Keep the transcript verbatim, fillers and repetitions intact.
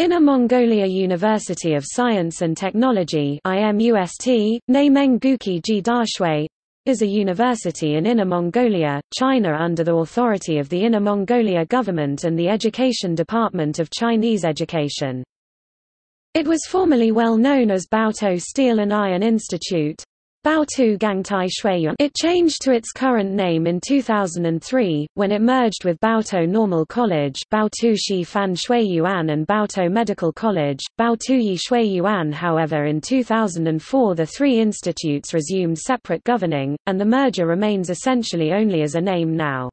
Inner Mongolia University of Science and Technology is a university in Inner Mongolia, China under the authority of the Inner Mongolia government and the Education Department of Chinese Education. It was formerly well known as Baotou Steel and Iron Institute, Baotou Gangtai Shuyuan. It changed to its current name in two thousand three, when it merged with Baotou Normal College, Baotou Shi Fanshuyuan, and Baotou Medical College, Baotou Yi Shuyuan. However, in two thousand four the three institutes resumed separate governing, and the merger remains essentially only as a name now.